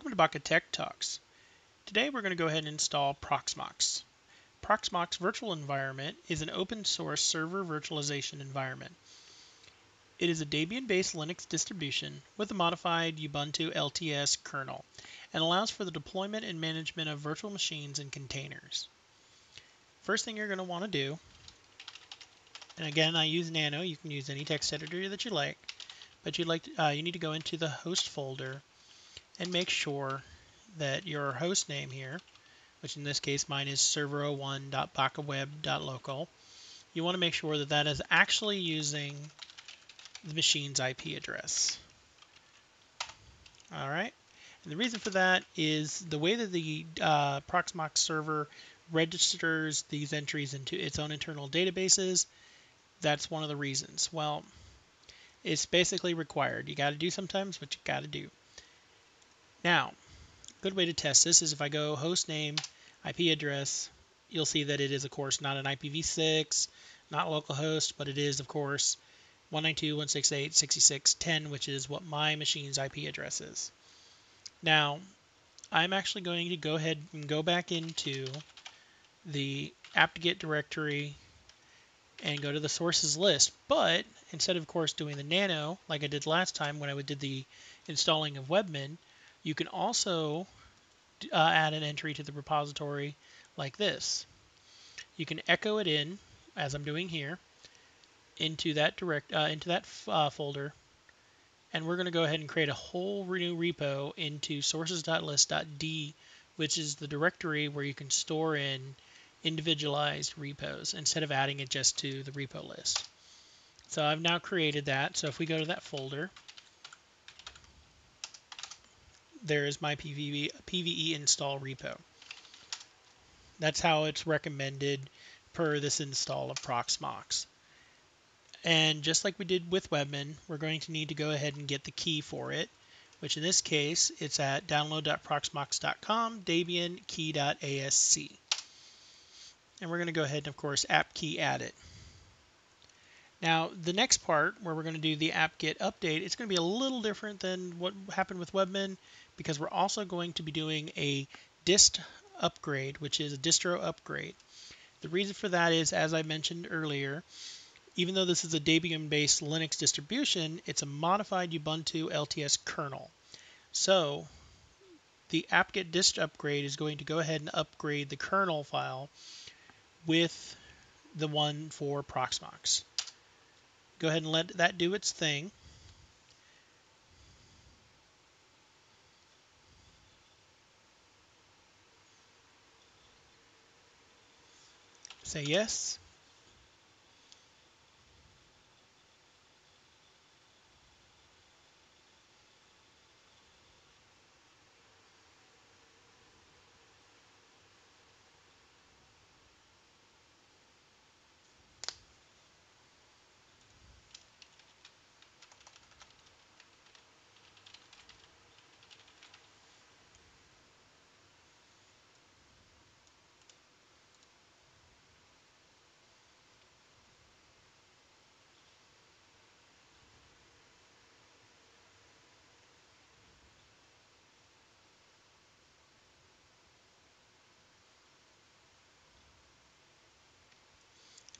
Welcome to Baka Tech Talks. Today we're going to go ahead and install Proxmox. Proxmox Virtual Environment is an open source server virtualization environment. It is a Debian-based Linux distribution with a modified Ubuntu LTS kernel and allows for the deployment and management of virtual machines and containers. First thing you're going to want to do, and again I use Nano, you can use any text editor that you like, but you need to go into the host folder and make sure that your host name here, which in this case mine is server01.bakaweb.local, you want to make sure that that is actually using the machine's IP address. All right, and the reason for that is the way that the Proxmox server registers these entries into its own internal databases, that's one of the reasons. Well, it's basically required. You got to do sometimes what you got to do. Now, a good way to test this is if I go hostname, IP address, you'll see that it is, of course, not an IPv6, not localhost, but it is, of course, 192.168.66.10, which is what my machine's IP address is. Now, I'm actually going to go ahead and go back into the apt-get directory and go to the sources list, but instead of course, doing the nano, like I did last time when I did the installing of Webmin, you can also add an entry to the repository like this. You can echo it in, as I'm doing here, into that folder, and we're going to go ahead and create a whole new repo into sources.list.d, which is the directory where you can store in individualized repos instead of adding it just to the repo list. So I've now created that. So if we go to that folder, there is my PVE install repo. That's how it's recommended per this install of Proxmox. And just like we did with Webmin, we're going to need to go ahead and get the key for it, which in this case, it's at download.proxmox.com Debian key.asc. And we're going to go ahead and, of course, apt-key add it. Now, the next part where we're going to do the apt-get update, it's going to be a little different than what happened with Webmin because we're also going to be doing a dist upgrade, which is a distro upgrade. The reason for that is, as I mentioned earlier, even though this is a Debian-based Linux distribution, it's a modified Ubuntu LTS kernel. So the apt-get dist upgrade is going to go ahead and upgrade the kernel file with the one for Proxmox. Go ahead and let that do its thing. Say yes.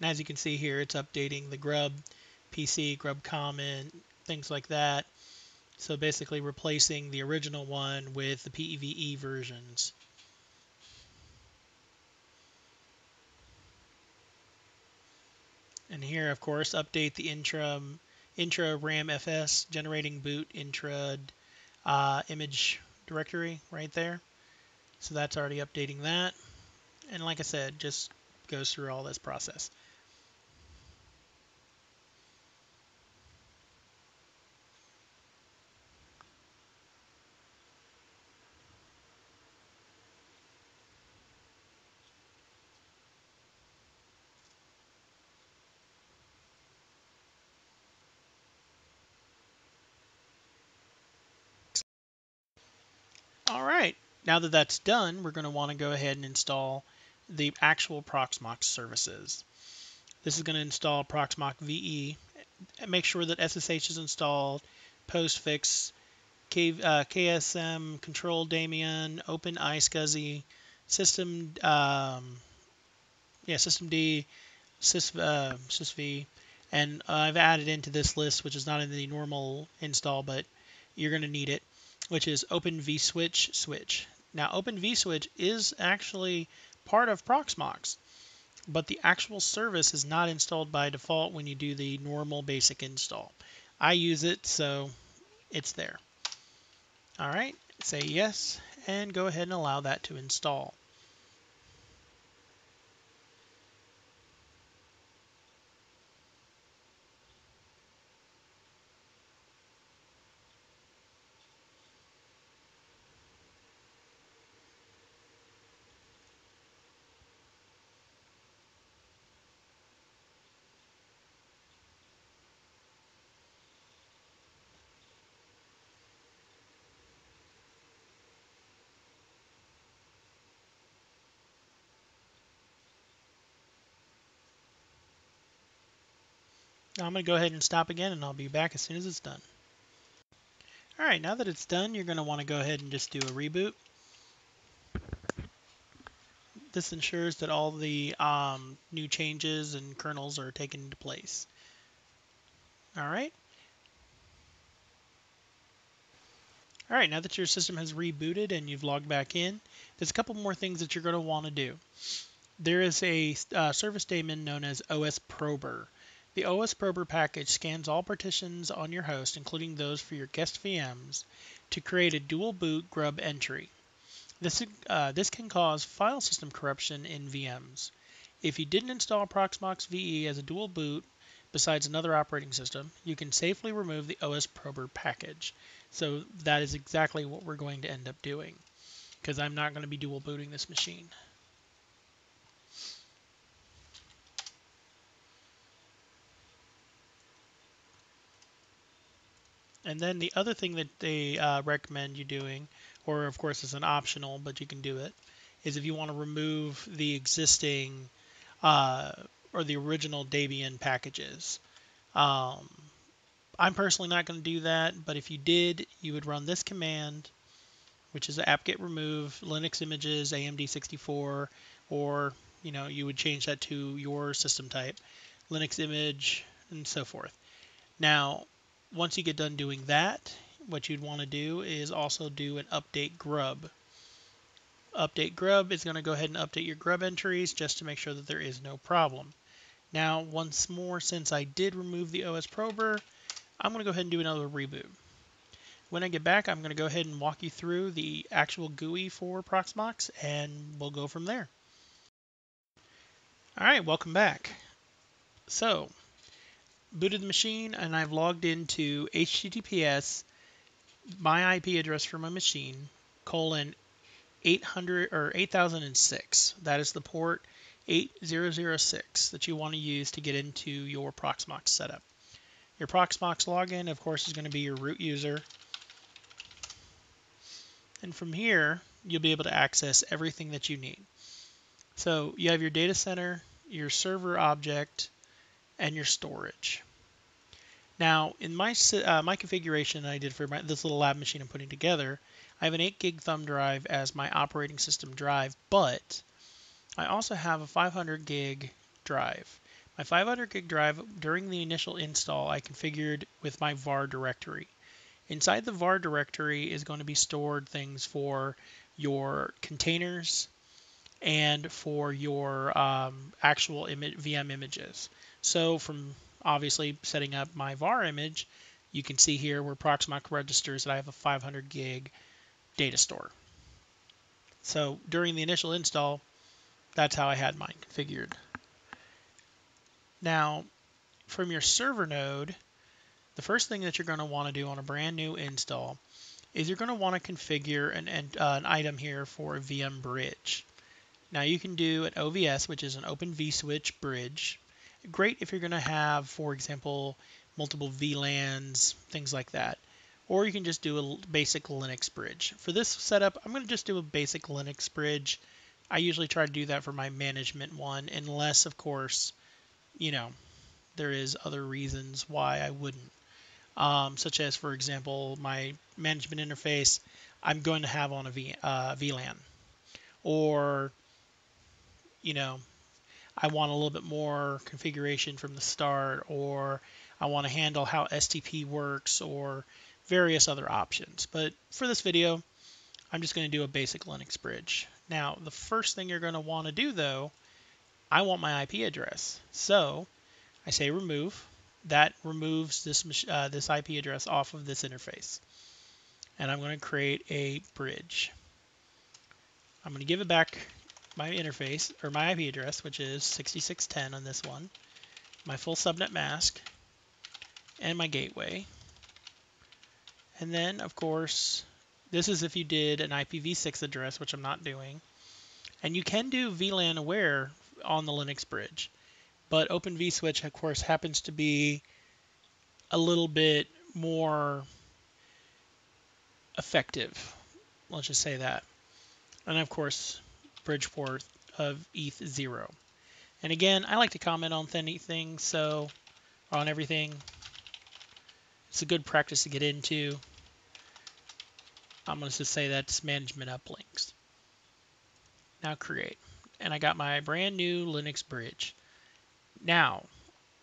And as you can see here, it's updating the GRUB PC, GRUB common, things like that. So basically replacing the original one with the PEVE versions. And here, of course, update the intra ramfs generating boot intra image directory right there. So that's already updating that. And like I said, just goes through all this process. All right, now that that's done, we're going to want to go ahead and install the actual Proxmox services. This is going to install Proxmox VE. Make sure that SSH is installed, postfix, KSM, Control Debian, Open iSCSI, System, System D, Sysv, and I've added into this list, which is not in the normal install, but you're going to need it, which is Open vSwitch switch. Now, Open vSwitch is actually part of Proxmox, but the actual service is not installed by default when you do the normal basic install. I use it, so it's there. All right, say yes, and go ahead and allow that to install. I'm going to go ahead and stop again, and I'll be back as soon as it's done. All right, now that it's done, you're going to want to go ahead and just do a reboot. This ensures that all the new changes and kernels are taken into place. All right. All right, now that your system has rebooted and you've logged back in, there's a couple more things that you're going to want to do. There is a service daemon known as OS Prober. The OS Prober package scans all partitions on your host, including those for your guest VMs, to create a dual boot GRUB entry. This can cause file system corruption in VMs. If you didn't install Proxmox VE as a dual boot besides another operating system, you can safely remove the OS Prober package. So that is exactly what we're going to end up doing, because I'm not going to be dual booting this machine. And then the other thing that they recommend you doing, or of course it's an optional, but you can do it, is if you want to remove the existing or the original Debian packages. I'm personally not going to do that, but if you did, you would run this command, which is apt-get remove Linux images AMD64, or you would change that to your system type, Linux image, and so forth. Now, once you get done doing that, what you'd want to do is also do an update grub. Update grub is going to go ahead and update your grub entries just to make sure that there is no problem. Now, once more, since I did remove the OS Prober, I'm going to go ahead and do another reboot. When I get back, I'm going to go ahead and walk you through the actual GUI for Proxmox, and we'll go from there. All right, welcome back. So, booted the machine, and I've logged into HTTPS, my IP address for my machine, colon 800 or 8006. That is the port 8006 that you want to use to get into your Proxmox setup. Your Proxmox login, of course, is going to be your root user. And from here, you'll be able to access everything that you need. So you have your data center, your server object, and your storage. Now, in my configuration that I did for this little lab machine I'm putting together, I have an 8 gig thumb drive as my operating system drive, but I also have a 500 gig drive. My 500 gig drive, during the initial install, I configured with my var directory. Inside the var directory is going to be stored things for your containers and for your actual VM images. So from obviously setting up my var image, you can see here where Proxmox registers that I have a 500 gig data store. So during the initial install, that's how I had mine configured. Now, from your server node, the first thing that you're going to want to do on a brand new install is you're going to want to configure an item here for a VM bridge. Now you can do an OVS, which is an Open vSwitch bridge. Great if you're going to have, for example, multiple VLANs, things like that. Or you can just do a basic Linux bridge. For this setup, I'm going to just do a basic Linux bridge. I usually try to do that for my management one, unless, of course, there is other reasons why I wouldn't. such as, for example, my management interface, I'm going to have on a VLAN, or, you know, I want a little bit more configuration from the start, or I want to handle how STP works, or various other options. But for this video, I'm just going to do a basic Linux bridge. Now, the first thing you're going to want to do, though, I want my IP address. So I say remove. That removes this IP address off of this interface. And I'm going to create a bridge. I'm going to give it back my interface, or my IP address, which is 6610 on this one, my full subnet mask, and my gateway. And then, of course, this is if you did an IPv6 address, which I'm not doing. And you can do VLAN aware on the Linux bridge, but Open vSwitch, of course, happens to be a little bit more effective. Let's just say that. And of course, bridge port of ETH0. And again, I like to comment on anything, so on everything. It's a good practice to get into. I'm going to just say that's management uplinks. Now create. And I got my brand new Linux bridge. Now,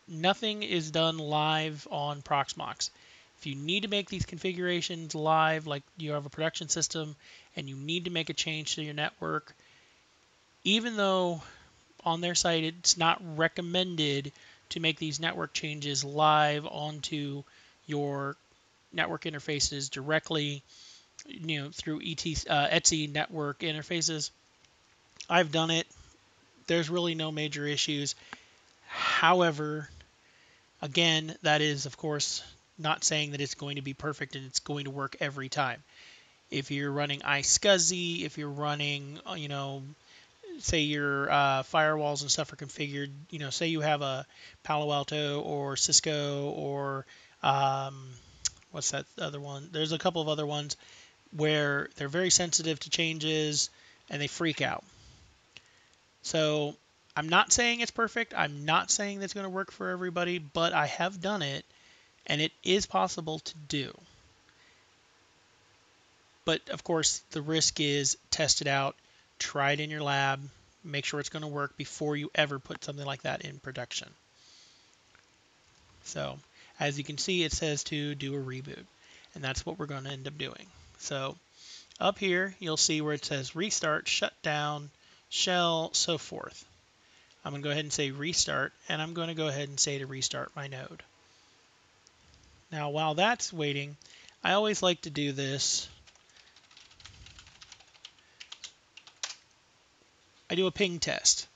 nothing is done live on Proxmox. If you need to make these configurations live, like you have a production system and you need to make a change to your network, even though on their site it's not recommended to make these network changes live onto your network interfaces directly, you know, through ETH0 network interfaces, I've done it. There's really no major issues. However, again, that is, of course, not saying that it's going to be perfect and it's going to work every time. If you're running iSCSI, if you're running, you know, say your firewalls and stuff are configured, you know, say you have a Palo Alto or Cisco or what's that other one? There's a couple of other ones where they're very sensitive to changes and they freak out. So I'm not saying it's perfect. I'm not saying that's going to work for everybody, but I have done it and it is possible to do. But of course, the risk is test it out, try it in your lab, make sure it's going to work before you ever put something like that in production. So as you can see, it says to do a reboot, and that's what we're going to end up doing. So up here, you'll see where it says restart, shutdown, shell, so forth. I'm going to go ahead and say restart, and I'm going to go ahead and say to restart my node. Now, while that's waiting, I always like to do this. I do a ping test.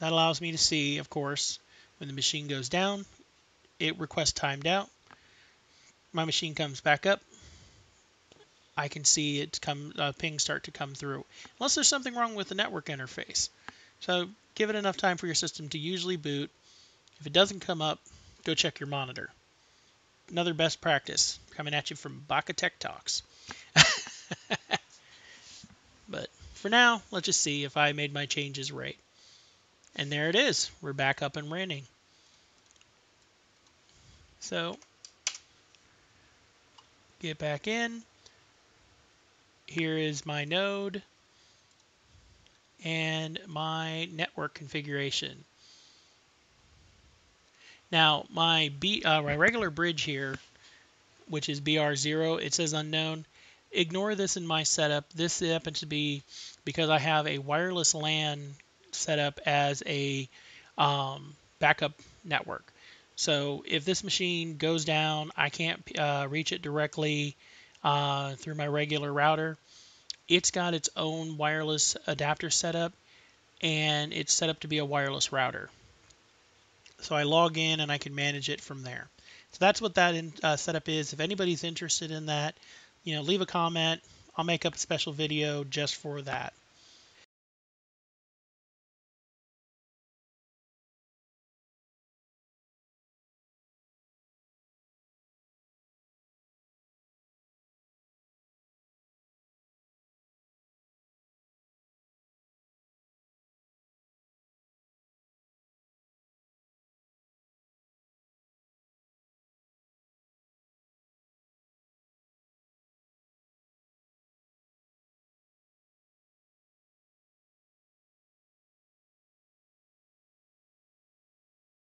That allows me to see, of course, when the machine goes down, it requests timed out. My machine comes back up. I can see it come pings start to come through, unless there's something wrong with the network interface. So give it enough time for your system to usually boot. If it doesn't come up, go check your monitor. Another best practice coming at you from Baka Tech Talks. But for now, let's just see if I made my changes right. And there it is. We're back up and running. So get back in. Here is my node and my network configuration. Now my regular bridge here, which is BR0, it says unknown. Ignore this in my setup. This happens to be because I have a wireless LAN set up as a backup network. So if this machine goes down, I can't reach it directly through my regular router. It's got its own wireless adapter set up, and it's set up to be a wireless router. So I log in and I can manage it from there. So that's what that setup is. If anybody's interested in that, you know, leave a comment. I'll make up a special video just for that.